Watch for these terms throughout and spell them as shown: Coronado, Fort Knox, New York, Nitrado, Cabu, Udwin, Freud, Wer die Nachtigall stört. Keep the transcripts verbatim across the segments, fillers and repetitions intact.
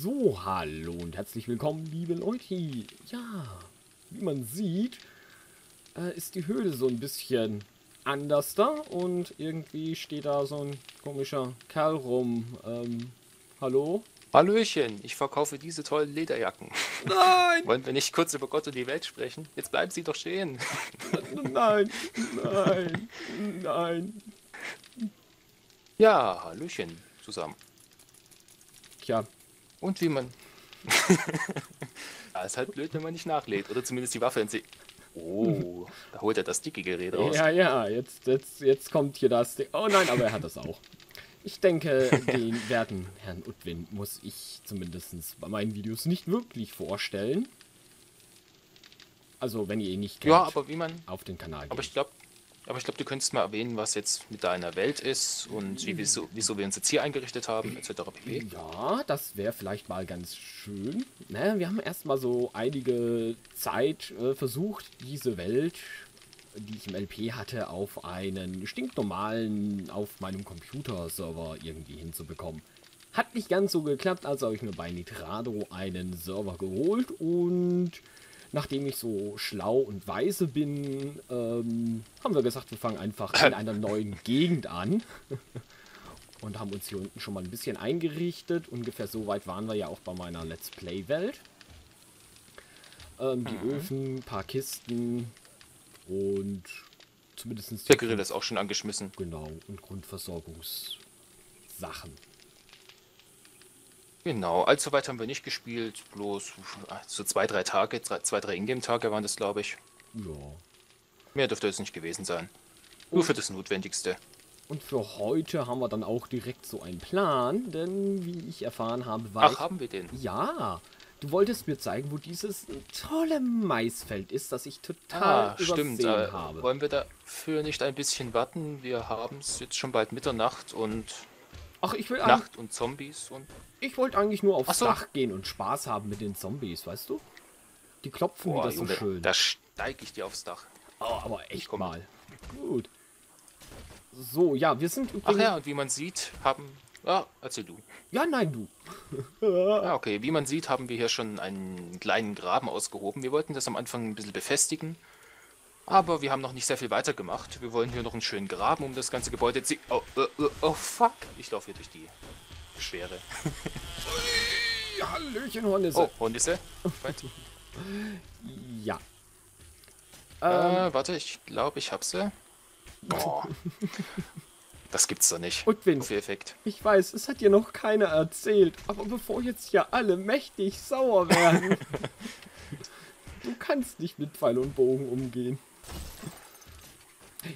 So, hallo und herzlich willkommen, liebe Leute. Ja, wie man sieht, äh, ist die Höhle so ein bisschen anders da und irgendwie steht da so ein komischer Kerl rum. Ähm, hallo? Hallöchen, ich verkaufe diese tollen Lederjacken. Nein! Wollen wir nicht kurz über Gott und die Welt sprechen? Jetzt bleiben sie doch stehen. Nein, nein, nein. Ja, hallöchen zusammen. Tja. Und wie man... Ja, ist halt blöd, wenn man nicht nachlädt. Oder zumindest die Waffe in sich. Oh, da holt er das dicke Gerät raus. Ja, ja, jetzt, jetzt, jetzt kommt hier das Ding. Oh nein, aber er hat das auch. Ich denke, den werten Herrn Udwin muss ich zumindest bei meinen Videos nicht wirklich vorstellen. Also, wenn ihr ihn nicht kennt, ja, aber wie man, auf den Kanal geht. Aber ich glaube, aber ich glaub, du könntest mal erwähnen, was jetzt mit deiner Welt ist und wie, wieso, wieso wir uns jetzt hier eingerichtet haben, et cetera pp. Ja, das wäre vielleicht mal ganz schön. Na, wir haben erstmal so einige Zeit äh, versucht, diese Welt, die ich im L P hatte, auf einen stinknormalen, auf meinem Computerserver irgendwie hinzubekommen. Hat nicht ganz so geklappt, also habe ich mir bei Nitrado einen Server geholt und nachdem ich so schlau und weise bin, ähm, haben wir gesagt, wir fangen einfach in einer neuen Gegend an und haben uns hier unten schon mal ein bisschen eingerichtet. Ungefähr so weit waren wir ja auch bei meiner Let's Play-Welt. Ähm, die mhm. Öfen, ein paar Kisten... Und zumindest... Der Grill ist auch schon angeschmissen. Genau, und Grundversorgungssachen. Genau, allzu weit haben wir nicht gespielt. Bloß so zwei, drei Tage, zwei, drei Ingame-Tage waren das, glaube ich. Ja. Mehr dürfte es nicht gewesen sein. Nur und, für das Notwendigste. Und für heute haben wir dann auch direkt so einen Plan, denn wie ich erfahren habe, war... Ach, haben wir den? Ja. Du wolltest mir zeigen, wo dieses tolle Maisfeld ist, das ich total ah, übersehen stimmt. Äh, habe. Wollen wir dafür nicht ein bisschen warten? Wir haben es jetzt schon bald Mitternacht und Ach, ich will Nacht und Zombies. und. Ich wollte eigentlich nur aufs so. Dach gehen und Spaß haben mit den Zombies, weißt du? Die klopfen Boah, wieder so Junge, schön. Da steige ich dir aufs Dach. Oh, aber echt Komm. mal. Gut. So, ja, wir sind übrigens... Ach ja, und wie man sieht, haben... Ah, erzähl du. Ja, nein, du. Ah, okay, wie man sieht, haben wir hier schon einen kleinen Graben ausgehoben. Wir wollten das am Anfang ein bisschen befestigen, aber wir haben noch nicht sehr viel weitergemacht. Wir wollen hier noch einen schönen Graben, um das ganze Gebäude zu... Oh, oh, oh, fuck. Ich laufe hier durch die Schwere. Ui, Hallöchen, Hornisse. Oh, Hornisse? Ja. Äh, ähm. warte, ich glaube, ich hab sie. Boah. Das gibt's doch nicht. Und Vince, Effekt. Ich weiß, es hat dir noch keiner erzählt, aber bevor jetzt hier alle mächtig sauer werden, du kannst nicht mit Pfeil und Bogen umgehen.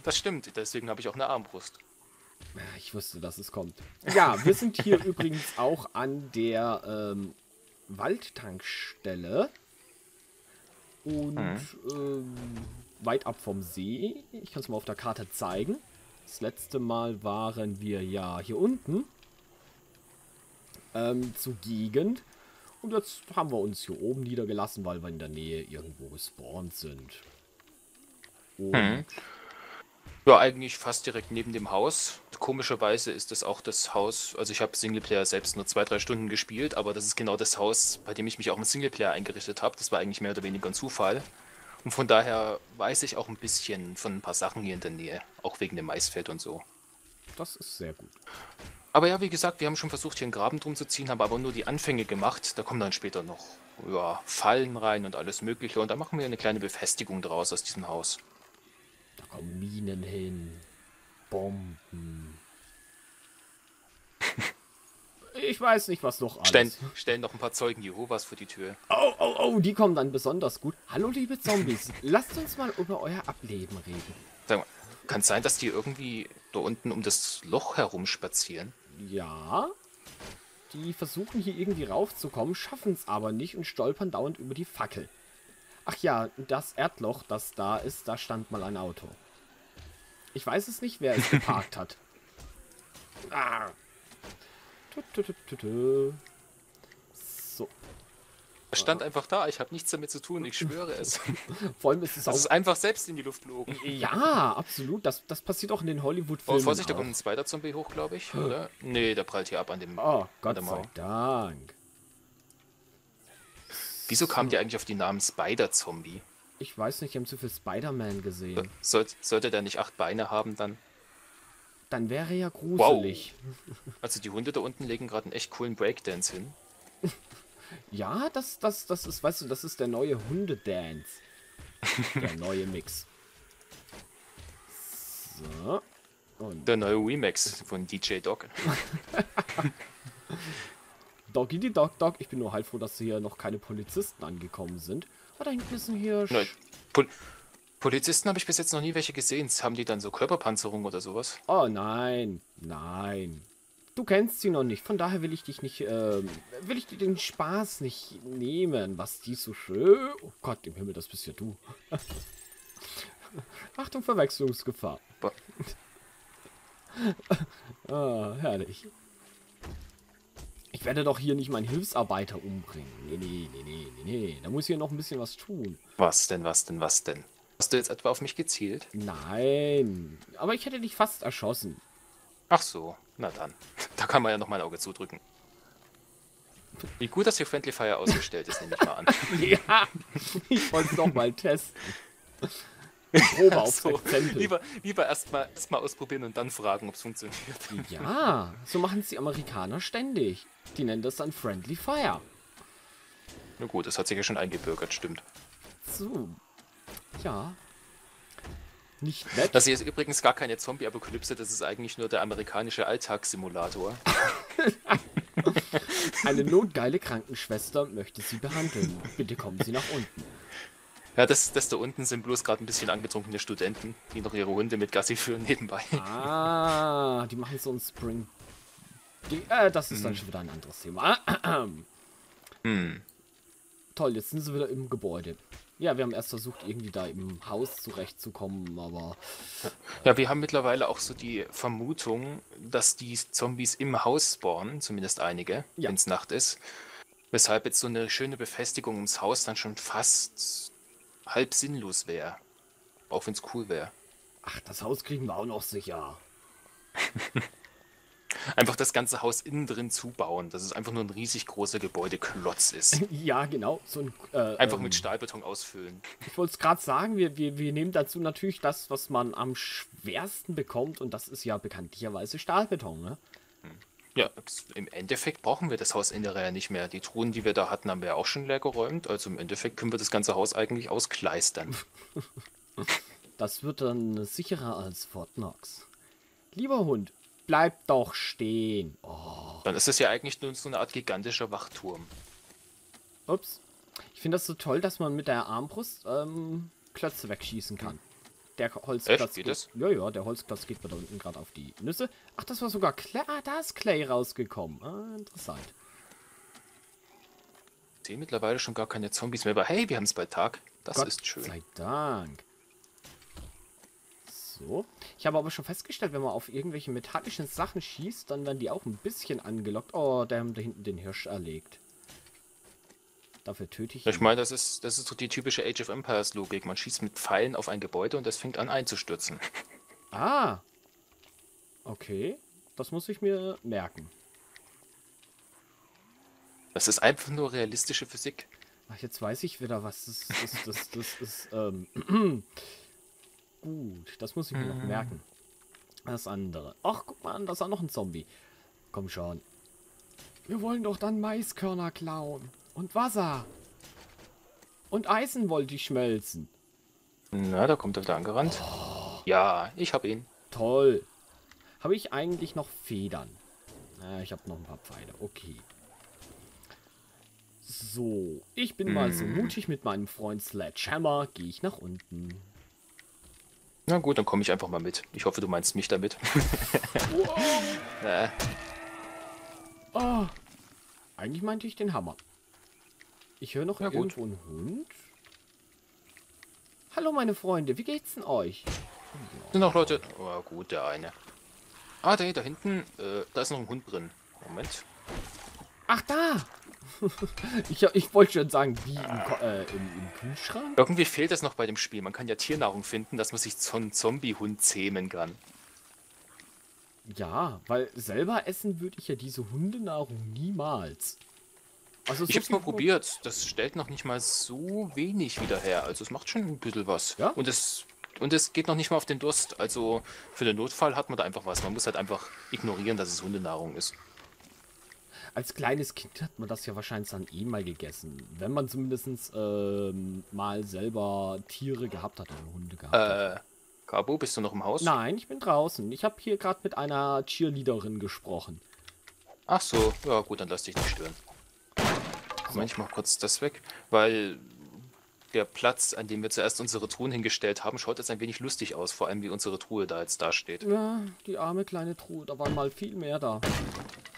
Das stimmt, deswegen habe ich auch eine Armbrust. Ich wusste, dass es kommt. Ja, wir sind hier übrigens auch an der ähm, Waldtankstelle und mhm. ähm, weit ab vom See. Ich kann es mal auf der Karte zeigen. Das letzte Mal waren wir ja hier unten ähm, zur Gegend und jetzt haben wir uns hier oben niedergelassen, weil wir in der Nähe irgendwo gespawnt sind. Hm. Ja, eigentlich fast direkt neben dem Haus. Komischerweise ist das auch das Haus, also ich habe Singleplayer selbst nur zwei, drei Stunden gespielt, aber das ist genau das Haus, bei dem ich mich auch im Singleplayer eingerichtet habe. Das war eigentlich mehr oder weniger ein Zufall. Und von daher weiß ich auch ein bisschen von ein paar Sachen hier in der Nähe. Auch wegen dem Maisfeld und so. Das ist sehr gut. Aber ja, wie gesagt, wir haben schon versucht, hier einen Graben drum zu ziehen, haben aber nur die Anfänge gemacht. Da kommen dann später noch ja, Fallen rein und alles Mögliche. Und da machen wir eine kleine Befestigung draus aus diesem Haus. Da kommen Minen hin. Bomben. Ich weiß nicht, was noch alles. Stellen, stellen noch ein paar Zeugen Jehovas vor die Tür. Oh, oh, oh, die kommen dann besonders gut. Hallo, liebe Zombies, lasst uns mal über euer Ableben reden. Sag mal, kann es sein, dass die irgendwie da unten um das Loch herum spazieren? Ja, die versuchen hier irgendwie raufzukommen, schaffen es aber nicht und stolpern dauernd über die Fackel. Ach ja, das Erdloch, das da ist, da stand mal ein Auto. Ich weiß es nicht, wer es geparkt hat. Ah. So. Es stand einfach da, ich habe nichts damit zu tun, ich schwöre es. Vor allem ist es auch... Es ist einfach selbst in die Luft geflogen. Ja, absolut, das, das passiert auch in den Hollywood-Filmen. Oh, Vorsicht, da kommt ein zweiter Zombie hoch, glaube ich, oder? Nee, der prallt hier ab an dem... Oh, Gott sei Dank. Wieso kamt ihr eigentlich auf die Namen Spider-Zombie? Ich weiß nicht, ich habe zu viel Spider-Man gesehen. Soll, sollte der nicht acht Beine haben, dann? Dann wäre ja gruselig. Wow. Also die Hunde da unten legen gerade einen echt coolen Breakdance hin. Ja, das, das, das ist, weißt du, das ist der neue Hundedance. Der neue Mix. So. Und der neue Remix von D J Dog. Doggy die Dog Dog. Ich bin nur halt froh, dass hier noch keine Polizisten angekommen sind. Hat ein bisschen hier... Nein, Pol Polizisten habe ich bis jetzt noch nie welche gesehen. Haben die dann so Körperpanzerung oder sowas? Oh nein, nein. Du kennst sie noch nicht. Von daher will ich dich nicht... Ähm, will ich dir den Spaß nicht nehmen. Was die so schön... Oh Gott, im Himmel, das bist ja du. Achtung, Verwechslungsgefahr. Ah, herrlich. Ich werde doch hier nicht meinen Hilfsarbeiter umbringen. Nee, nee, nee, nee, nee, nee. Da muss ich hier noch ein bisschen was tun. Was denn, was denn, was denn? Hast du jetzt etwa auf mich gezielt? Nein. Aber ich hätte dich fast erschossen. Ach so. Na dann. Da kann man ja noch mal ein Auge zudrücken. Wie gut, dass hier Friendly Fire ausgestellt ist, nehme ich mal an. Ja. Ich wollte es doch mal testen. Probe auf so. Lieber, lieber erstmal erst mal ausprobieren und dann fragen, ob es funktioniert. Ja, so machen es die Amerikaner ständig. Die nennen das dann Friendly Fire. Na gut, das hat sich ja schon eingebürgert, stimmt. So. Ja. Nicht nett. Das hier ist übrigens gar keine Zombie-Apokalypse, das ist eigentlich nur der amerikanische Alltagssimulator. Eine notgeile Krankenschwester möchte Sie behandeln. Bitte kommen Sie nach unten. Ja, das, das da unten sind bloß gerade ein bisschen angetrunkene Studenten, die noch ihre Hunde mit Gassi führen nebenbei. Ah, die machen so einen Spring. Die, äh, das ist mm. dann schon wieder ein anderes Thema. Ah, äh, äh. Mm. Toll, jetzt sind sie wieder im Gebäude. Ja, wir haben erst versucht, irgendwie da im Haus zurechtzukommen, aber... Äh, ja, wir haben mittlerweile auch so die Vermutung, dass die Zombies im Haus spawnen, zumindest einige, ja, wenn es Nacht ist. Weshalb jetzt so eine schöne Befestigung ums Haus dann schon fast... halb sinnlos wäre. Auch wenn es cool wäre. Ach, das Haus kriegen wir auch noch sicher. Einfach das ganze Haus innen drin zubauen, dass es einfach nur ein riesig großer Gebäudeklotz ist. Ja, genau. So ein, äh, einfach ähm, mit Stahlbeton ausfüllen. Ich wollte es gerade sagen, wir, wir, wir nehmen dazu natürlich das, was man am schwersten bekommt, und das ist ja bekanntlicherweise Stahlbeton, ne? Ja, im Endeffekt brauchen wir das Haus Innere ja nicht mehr. Die Truhen, die wir da hatten, haben wir ja auch schon leer geräumt. Also im Endeffekt können wir das ganze Haus eigentlich auskleistern. Das wird dann sicherer als Fort Knox. Lieber Hund, bleib doch stehen. Oh. Dann ist es ja eigentlich nur so eine Art gigantischer Wachturm. Ups. Ich finde das so toll, dass man mit der Armbrust ähm, Klötze wegschießen kann. Der Holzklotz geht, geht ja, ja, der Holzklotz geht mir da unten gerade auf die Nüsse. Ach, das war sogar Clay. Ah, da ist Clay rausgekommen. Ah, interessant. Ich sehe mittlerweile schon gar keine Zombies mehr, aber hey, wir haben es bei Tag. Das Gott ist schön. Gott sei Dank. So. Ich habe aber schon festgestellt, wenn man auf irgendwelche metallischen Sachen schießt, dann werden die auch ein bisschen angelockt. Oh, da haben da hinten den Hirsch erlegt. Dafür töte ich ihn. Ich meine, das ist, das ist so die typische Age of Empires Logik. Man schießt mit Pfeilen auf ein Gebäude und das fängt an einzustürzen. Ah. Okay. Das muss ich mir merken. Das ist einfach nur realistische Physik. Ach, jetzt weiß ich wieder, was das ist. Das, das, das ist ähm, gut, das muss ich mir noch merken. Das andere. Ach, guck mal an, da ist auch noch ein Zombie. Komm schon. Wir wollen doch dann Maiskörner klauen. Und Wasser. Und Eisen wollte ich schmelzen. Na, da kommt er wieder angerannt. Oh. Ja, ich hab ihn. Toll. Habe ich eigentlich noch Federn? Na, ich habe noch ein paar Pfeile. Okay. So, ich bin mm. mal so mutig mit meinem Freund Sledgehammer. Gehe ich nach unten. Na gut, dann komme ich einfach mal mit. Ich hoffe, du meinst mich damit. Wow. äh. Oh. Eigentlich meinte ich den Hammer. Ich höre noch ja, irgendwo gut. einen Hund. Hallo meine Freunde, wie geht's denn euch? Ja. Sind noch Leute? Oh gut, der eine. Ah, der da hinten, äh, da ist noch ein Hund drin. Moment. Ach da! ich ich wollte schon sagen, wie im, äh, im, im Kühlschrank. Irgendwie fehlt das noch bei dem Spiel. Man kann ja Tiernahrung finden, dass man sich so einen Zombie-Hund zähmen kann. Ja, weil selber essen würde ich ja diese Hundenahrung niemals. Also ich habe es mal probiert. Das stellt noch nicht mal so wenig wieder her. Also es macht schon ein bisschen was. Ja? Und, es, und es geht noch nicht mal auf den Durst. Also für den Notfall hat man da einfach was. Man muss halt einfach ignorieren, dass es Hundenahrung ist. Als kleines Kind hat man das ja wahrscheinlich dann eh mal gegessen. Wenn man zumindest ähm, mal selber Tiere gehabt hat oder Hunde gehabt hat. Äh, Cabu, bist du noch im Haus? Nein, ich bin draußen. Ich habe hier gerade mit einer Cheerleaderin gesprochen. Ach so, ja gut, dann lass dich nicht stören. So. Manchmal kurz das weg, weil der Platz, an dem wir zuerst unsere Truhen hingestellt haben, schaut jetzt ein wenig lustig aus. Vor allem, wie unsere Truhe da jetzt dasteht. Ja, die arme kleine Truhe, da war mal viel mehr da.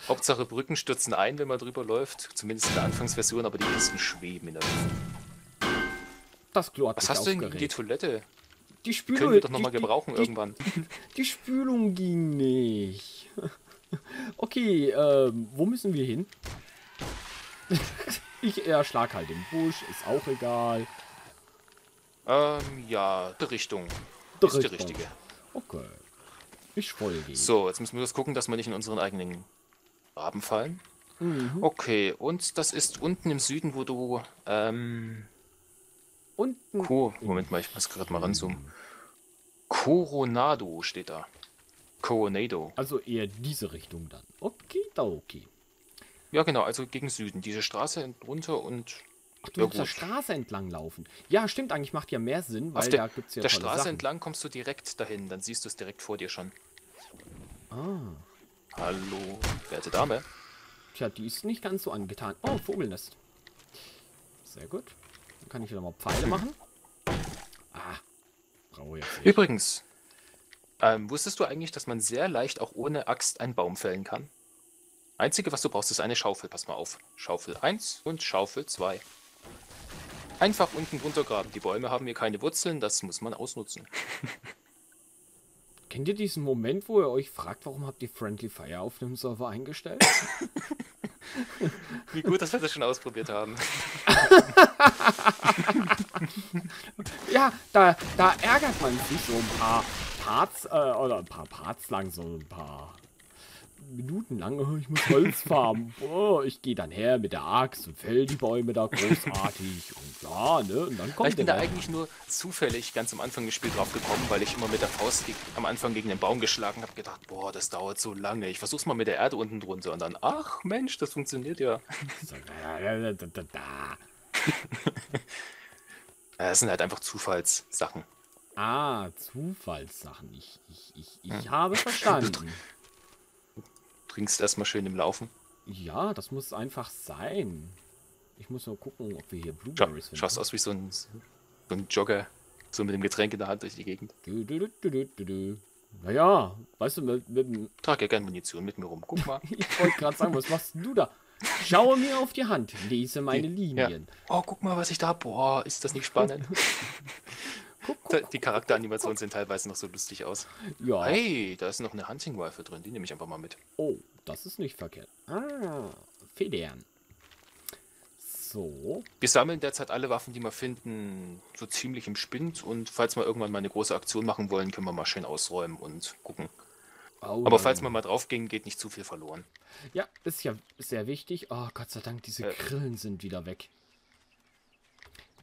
Hauptsache Brücken stürzen ein, wenn man drüber läuft. Zumindest in der Anfangsversion, aber die ersten schweben in der Luft. Das Klo hat mich aufgeregt. Was hast du denn gegen die Toilette? Die Spülung, können wir doch nochmal gebrauchen die, irgendwann. Die, die Spülung ging nicht. Okay, ähm, wo müssen wir hin? Ich erschlag halt den Busch, ist auch egal. Ähm, ja, die Richtung. Die ist Richtung. Die richtige. Okay. Ich folge. So, jetzt müssen wir das gucken, dass wir nicht in unseren eigenen Graben fallen. Mhm. Okay, und das ist unten im Süden, wo du, ähm... unten... Co Moment mal, ich muss gerade mal ranzoomen. Coronado steht da. Coronado. Also eher diese Richtung dann. Okay, da okay. Ja, genau, also gegen Süden. Diese Straße runter und... Ach, du musst der Straße entlang laufen. Ja, stimmt, eigentlich macht ja mehr Sinn, weil auf der, da gibt es ja der Straße Sachen. Entlang kommst du direkt dahin, dann siehst du es direkt vor dir schon. Ah. Hallo, werte Dame. Tja, die ist nicht ganz so angetan. Oh, Vogelnest. Sehr gut. Dann kann ich wieder mal Pfeile machen. Ah, brauche jetzt nicht. Übrigens, ähm, wusstest du eigentlich, dass man sehr leicht auch ohne Axt einen Baum fällen kann? Einzige, was du brauchst, ist eine Schaufel. Pass mal auf. Schaufel eins und Schaufel zwei. Einfach unten runtergraben. Die Bäume haben hier keine Wurzeln, das muss man ausnutzen. Kennt ihr diesen Moment, wo ihr euch fragt, warum habt ihr Friendly Fire auf dem Server eingestellt? Wie gut, dass wir das schon ausprobiert haben. Ja, da, da ärgert man sich so ein paar Parts, äh, oder ein paar Parts lang, so ein paar... Minuten lang, oh, ich muss Holz farmen. Oh, ich gehe dann her mit der Axt und fäll die Bäume da großartig und ja, ne? Und dann kommt ich bin da eigentlich nur zufällig ganz am Anfang des Spiels drauf gekommen, weil ich immer mit der Faust am Anfang gegen den Baum geschlagen habe, gedacht, boah, das dauert so lange. Ich versuch's mal mit der Erde unten drunter und dann, ach Mensch, das funktioniert ja. Das sind halt einfach Zufallssachen. Ah, Zufallssachen. Ich, ich, ich, ich habe verstanden. Trinkst erstmal schön im Laufen. Ja, das muss einfach sein. Ich muss nur gucken, ob wir hier Blueberries Scha finden. Schaust aus wie so ein, so ein Jogger. So mit dem Getränk in der Hand durch die Gegend. Du, du, du, du, du, du. Naja, weißt du, mit, mit trag ja gerne Munition mit mir rum. Guck mal. Ich wollte gerade sagen, was machst du da? Schaue mir auf die Hand. Lese meine Linien. Ja. Oh, guck mal, was ich da habe. Boah, ist das nicht spannend? Guck, guck, die Charakteranimationen sehen teilweise noch so lustig aus. Ja. Hey, da ist noch eine Hunting Rifle drin. Die nehme ich einfach mal mit. Oh, das ist nicht verkehrt. Ah, Federn. So. Wir sammeln derzeit alle Waffen, die wir finden, so ziemlich im Spind. Und falls wir irgendwann mal eine große Aktion machen wollen, können wir mal schön ausräumen und gucken. Oh, aber falls man mal drauf ging, geht nicht zu viel verloren. Ja, ist ja sehr wichtig. Oh, Gott sei Dank, diese äh. Grillen sind wieder weg.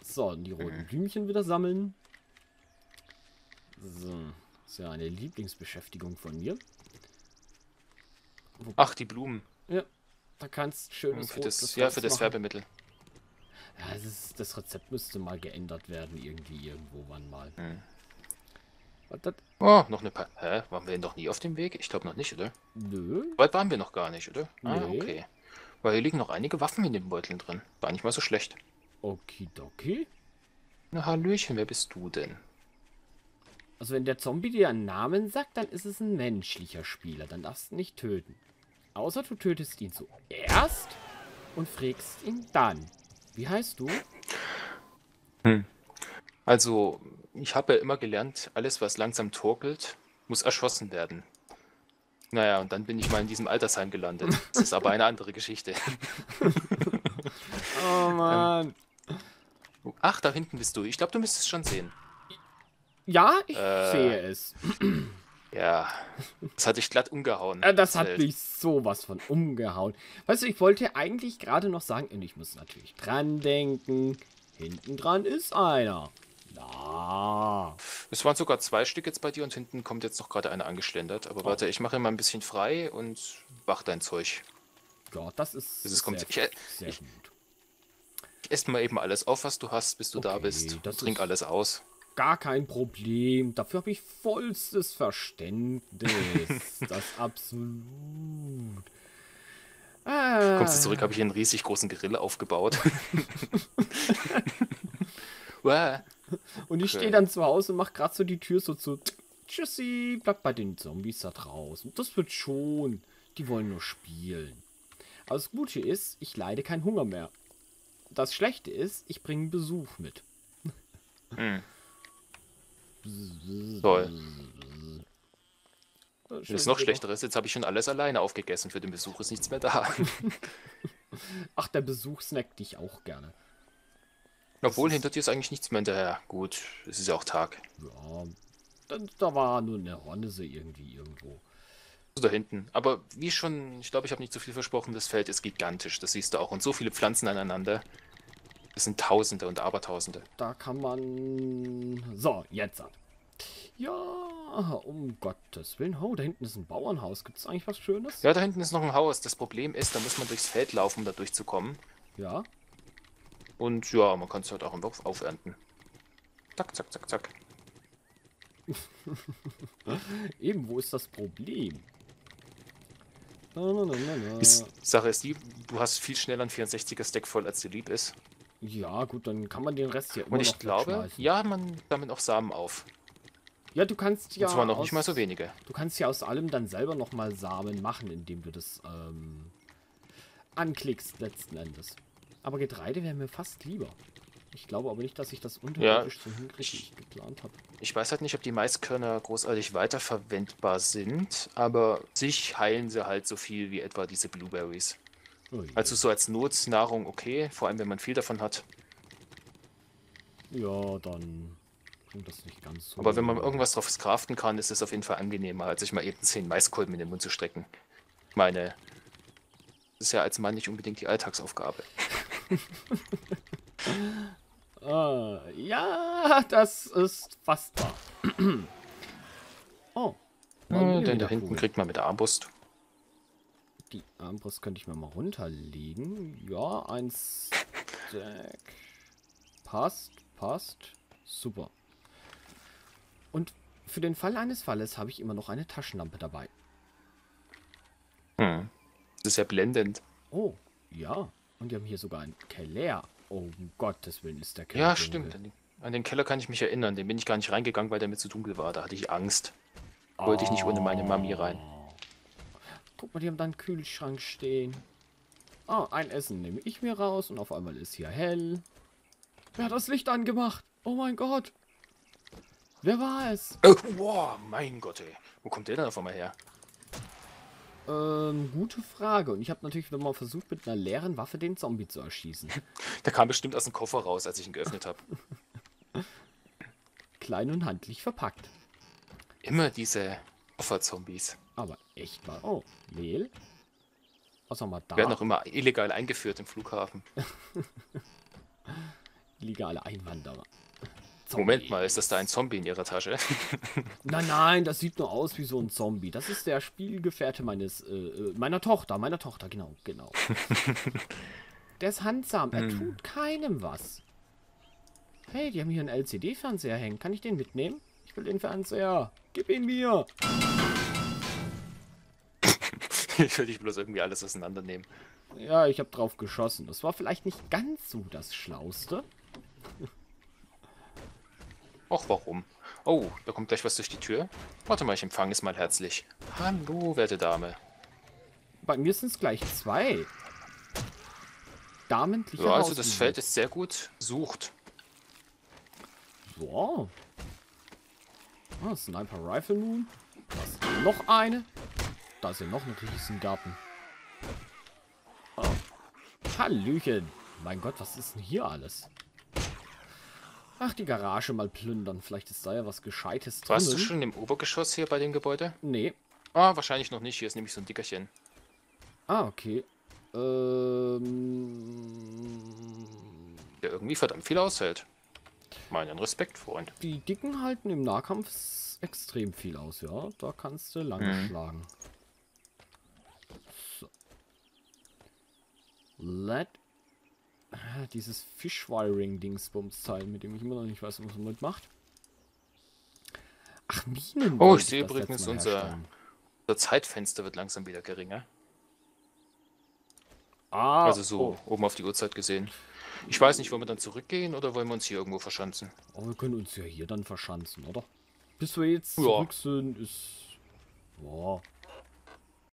So, die roten mhm. Blümchen wieder sammeln. So, ist ja eine Lieblingsbeschäftigung von mir. Ach, die Blumen. Ja, da kannst du schönes Rot, das, das Ja, für das Färbemittel. Ja, das, ist, das Rezept müsste mal geändert werden, irgendwie, irgendwo, wann mal. Hm. Was das? Oh, noch eine paar. Hä? Waren wir denn doch nie auf dem Weg? Ich glaube noch nicht, oder? Nö. Weit waren wir noch gar nicht, oder? Nee. Ah, okay. Weil hier liegen noch einige Waffen in den Beuteln drin. War nicht mal so schlecht. Okidoki. Na, Hallöchen, wer bist du denn? Also wenn der Zombie dir einen Namen sagt, dann ist es ein menschlicher Spieler. Dann darfst du ihn nicht töten. Außer du tötest ihn zuerst und frägst ihn dann. Wie heißt du? Hm. Also, ich habe ja immer gelernt, alles was langsam torkelt, muss erschossen werden. Naja, und dann bin ich mal in diesem Altersheim gelandet. Das ist aber eine andere Geschichte. Oh Mann. Ähm. Ach, da hinten bist du. Ich glaube, du müsstest schon sehen. Ja, ich äh, sehe es. Ja, das hat dich glatt umgehauen. Das hat mich sowas von umgehauen. Weißt du, ich wollte eigentlich gerade noch sagen, und ich muss natürlich dran denken, hinten dran ist einer. Na. Es waren sogar zwei Stück jetzt bei dir und hinten kommt jetzt noch gerade einer angeschlendert. Aber oh, warte, ich mache ihn mal ein bisschen frei und mach dein Zeug. Ja, das ist das kommt sehr, ich, sehr ich, gut. Ich esse mal eben alles auf, was du hast, bis du okay, da bist. Das Trink alles aus. Gar kein Problem. Dafür habe ich vollstes Verständnis. Das absolut. Ah. Kommst du zurück, habe ich hier einen riesig großen Grill aufgebaut. Und ich stehe dann zu Hause und mache gerade so die Tür so zu. Tschüssi, bleib bei den Zombies da draußen. Das wird schon. Die wollen nur spielen. Aber das Gute ist, ich leide keinen Hunger mehr. Das Schlechte ist, ich bringe Besuch mit. Hm. Toll. Das, das noch Schlechtere ist, jetzt habe ich schon alles alleine aufgegessen. Für den Besuch ist nichts mehr da. Ach, der Besuch snackt dich auch gerne. Obwohl, hinter dir ist eigentlich nichts mehr hinterher. Gut, es ist ja auch Tag. Ja, da, da war nur eine Hornisse irgendwie irgendwo. Da hinten. Aber wie schon, ich glaube, ich habe nicht zu viel versprochen, das Feld ist gigantisch. Das siehst du auch. Und so viele Pflanzen aneinander. Es sind Tausende und Abertausende. Da kann man... So, jetzt ab. Ja, um Gottes Willen. Oh, da hinten ist ein Bauernhaus. Gibt es eigentlich was Schönes? Ja, da hinten ist noch ein Haus. Das Problem ist, da muss man durchs Feld laufen, um da durchzukommen. Ja. Und ja, man kann es halt auch im Wurf aufernten. Zack, zack, zack, zack. Eben, wo ist das Problem? Na, na, na, na. Die Sache ist die, du hast viel schneller einen vierundsechziger Stack voll, als dir lieb ist. Ja, gut, dann kann man den Rest hier immer noch wegschmeißen. Und ich glaube, ja, man damit auch Samen auf. Ja, du kannst ja... Und zwar noch aus, nicht mal so wenige. Du kannst ja aus allem dann selber nochmal Samen machen, indem du das ähm, anklickst letzten Endes. Aber Getreide wäre mir fast lieber. Ich glaube aber nicht, dass ich das unterirdisch ja, so hinkriege, wie ich geplant habe. Ich weiß halt nicht, ob die Maiskörner großartig weiterverwendbar sind, aber sich heilen sie halt so viel wie etwa diese Blueberries. Oh, also so als Notnahrung okay, vor allem wenn man viel davon hat. Ja, dann klingt das nicht ganz so. Aber wenn man irgendwas drauf craften kann, ist es auf jeden Fall angenehmer, als sich mal eben zehn Maiskolben in den Mund zu strecken. Ich meine, das ist ja als Mann nicht unbedingt die Alltagsaufgabe. Uh, ja, das ist fast wahr. Oh. Ja, denn da hinten cool, kriegt man mit der Armbrust. Die Armbrust könnte ich mir mal runterlegen. Ja, ein Stack. Passt, passt. Super. Und für den Fall eines Falles habe ich immer noch eine Taschenlampe dabei. Hm. Das ist ja blendend. Oh, ja. Und wir haben hier sogar einen Keller. Oh, um Gottes Willen ist der Keller. Ja, stimmt. An den, an den Keller kann ich mich erinnern. Den bin ich gar nicht reingegangen, weil der mir zu dunkel war. Da hatte ich Angst. Oh. Wollte ich nicht ohne meine Mami rein. Guck mal, die haben da einen Kühlschrank stehen. Ah, ein Essen nehme ich mir raus. Und auf einmal ist hier hell. Wer hat das Licht angemacht? Oh mein Gott. Wer war es? Oh, wow, mein Gott, ey. Wo kommt der denn auf einmal her? Ähm, gute Frage. Und ich habe natürlich nochmal versucht, mit einer leeren Waffe den Zombie zu erschießen. Der kam bestimmt aus dem Koffer raus, als ich ihn geöffnet habe. Klein und handlich verpackt. Immer diese Koffer-Zombies. Aber echt mal. Oh, Mehl. Was haben wir da? Werden auch immer illegal eingeführt im Flughafen. Illegale Einwanderer. Zombie. Moment mal, ist das da ein Zombie in ihrer Tasche? Nein, nein, das sieht nur aus wie so ein Zombie. Das ist der Spielgefährte meines, äh, meiner Tochter, meiner Tochter, genau, genau. Der ist handsam, er hm. tut keinem was. Hey, die haben hier einen L C D-Fernseher hängen. Kann ich den mitnehmen? Ich will den Fernseher. Gib ihn mir. Ich will dich bloß irgendwie alles auseinandernehmen. Ja, ich habe drauf geschossen. Das war vielleicht nicht ganz so das Schlauste. Och, warum? Oh, da kommt gleich was durch die Tür. Warte mal, ich empfange es mal herzlich. Hallo, werte Dame. Bei mir sind es gleich zwei. Damenlicher Ja, also das Feld ist sehr gut sucht. Wow. Ah, Sniper Rifle nun. Da ist noch eine. Da ist ja noch eine Riesengarten. Oh. Hallöchen. Mein Gott, was ist denn hier alles? Ach, die Garage mal plündern. Vielleicht ist da ja was Gescheites drin. Warst du schon im Obergeschoss hier bei dem Gebäude? Nee. Ah, wahrscheinlich noch nicht. Hier ist nämlich so ein Dickerchen. Ah, okay. Ähm... Der irgendwie verdammt viel aushält. Meinen Respekt, Freund. Die Dicken halten im Nahkampf extrem viel aus, ja. Da kannst du lange hm. schlagen. So. Let... Dieses Fischwiring-Dingsbums-Teil, mit dem ich immer noch nicht weiß, was man damit macht. Ach, Minen. Oh, ich sehe übrigens, unser, unser Zeitfenster wird langsam wieder geringer. Ah. Also so, oh. oben auf die Uhrzeit gesehen. Ich weiß nicht, wollen wir dann zurückgehen oder wollen wir uns hier irgendwo verschanzen? Aber wir können uns ja hier dann verschanzen, oder? Bis wir jetzt ja. zurück sind, ist... Boah.